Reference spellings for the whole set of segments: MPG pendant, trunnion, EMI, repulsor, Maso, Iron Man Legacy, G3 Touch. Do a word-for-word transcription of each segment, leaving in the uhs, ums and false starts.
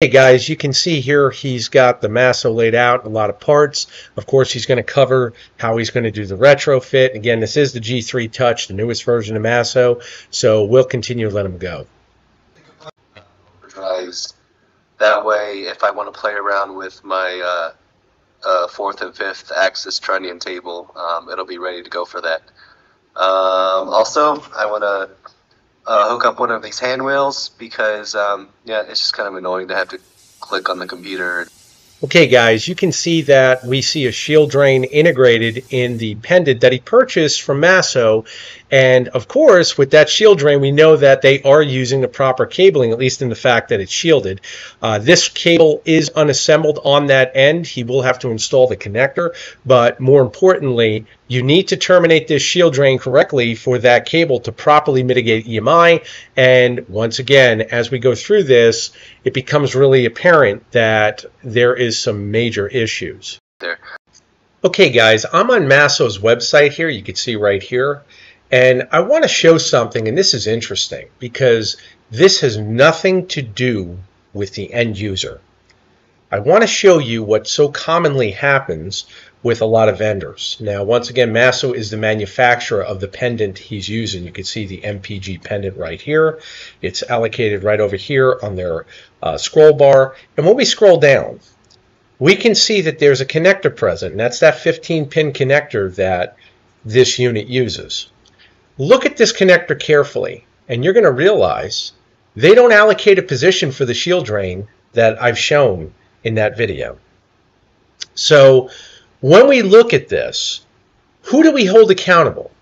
Hey guys, you can see here he's got the Maso laid out, a lot of parts. Of course, he's going to cover how he's going to do the retrofit. Again, this is the G three Touch, the newest version of Maso, so we'll continue to let him go. That way, if I want to play around with my uh, uh, fourth and fifth axis trunnion table, um, it'll be ready to go for that. Um, also, I want to Uh, hook up one of these hand wheels because, um, yeah, it's just kind of annoying to have to click on the computer. Okay, guys, you can see that we see a shield drain integrated in the pendant that he purchased from Maso. And, of course, with that shield drain, we know that they are using the proper cabling, at least in the fact that it's shielded. Uh, this cable is unassembled on that end. He will have to install the connector. But, more importantly, you need to terminate this shield drain correctly for that cable to properly mitigate E M I. And once again, as we go through this, it becomes really apparent that there is some major issues. There. Okay, guys, I'm on Maso's website here. You can see right here. And I want to show something, and this is interesting, because this has nothing to do with the end user. I want to show you what so commonly happens with a lot of vendors. Now, once again, Maso is the manufacturer of the pendant he's using. You can see the M P G pendant right here. It's allocated right over here on their uh, scroll bar. And when we scroll down, we can see that there's a connector present, and that's that fifteen pin connector that this unit uses. Look at this connector carefully, and you're going to realize they don't allocate a position for the shield drain that I've shown in that video. So when we look at this, who do we hold accountable?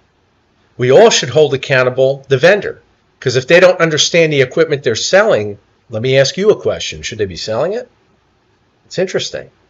We all should hold accountable the vendor, because if they don't understand the equipment they're selling, let me ask you a question. Should they be selling it? It's interesting.